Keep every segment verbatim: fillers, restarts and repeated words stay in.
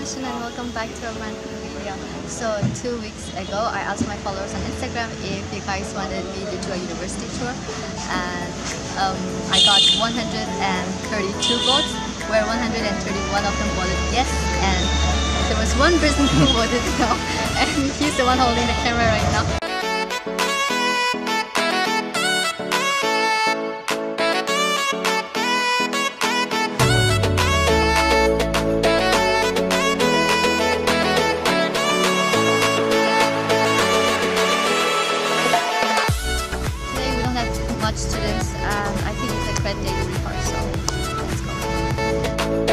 Krishnan and welcome back to our video. So two weeks ago I asked my followers on Instagram if you guys wanted me to do a university tour, and um, I got one hundred thirty-two votes, where one hundred thirty-one of them voted yes, and there was one person who voted no, and he's the one holding the camera right now. Students, um, I think it's a great day to report, so let's go.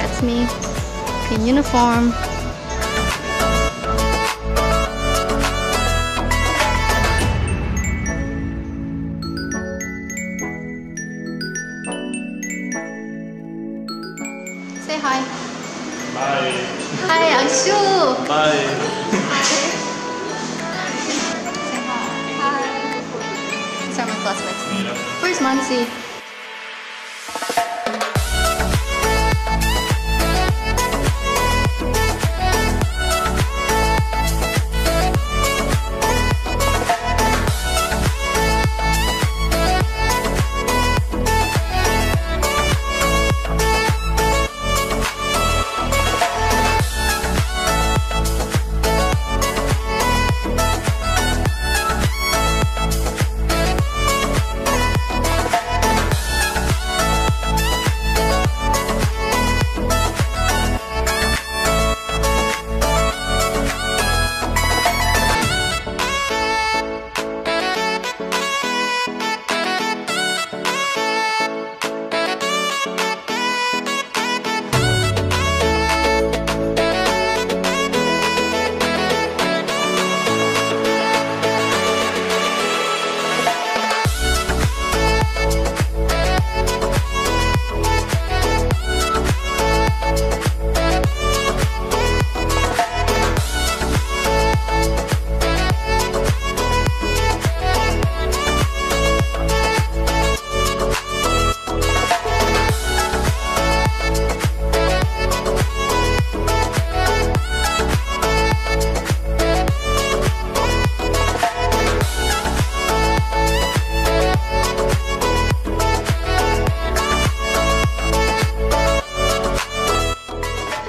That's me in uniform. Say hi. Hi. Hi, Akshu. Hi. Hi. Sorry, my classmates. Where's Mansi?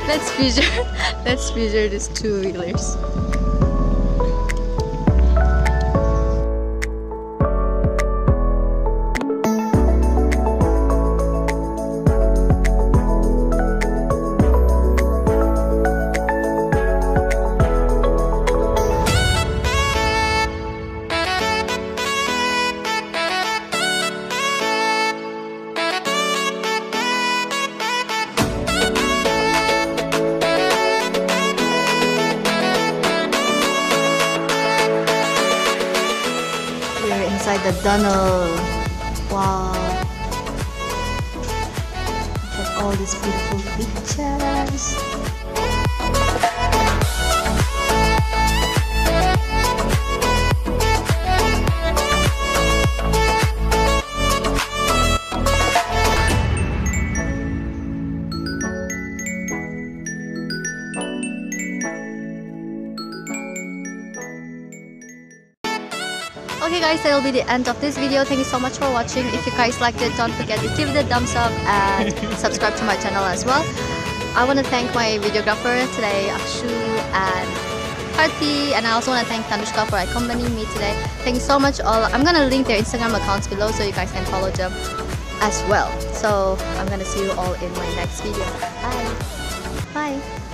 Let's feature, let's feature these two wheelers. inside the tunnel. Wow. Look at all these beautiful pictures. Okay guys, that will be the end of this video. Thank you so much for watching. If you guys liked it, don't forget to give it a thumbs up and subscribe to my channel as well. I want to thank my videographer today, Akshu and Bharti, and I also want to thank Tanishka for accompanying me today. Thank you so much all. I'm going to link their Instagram accounts below so you guys can follow them as well. So I'm going to see you all in my next video. Bye. Bye.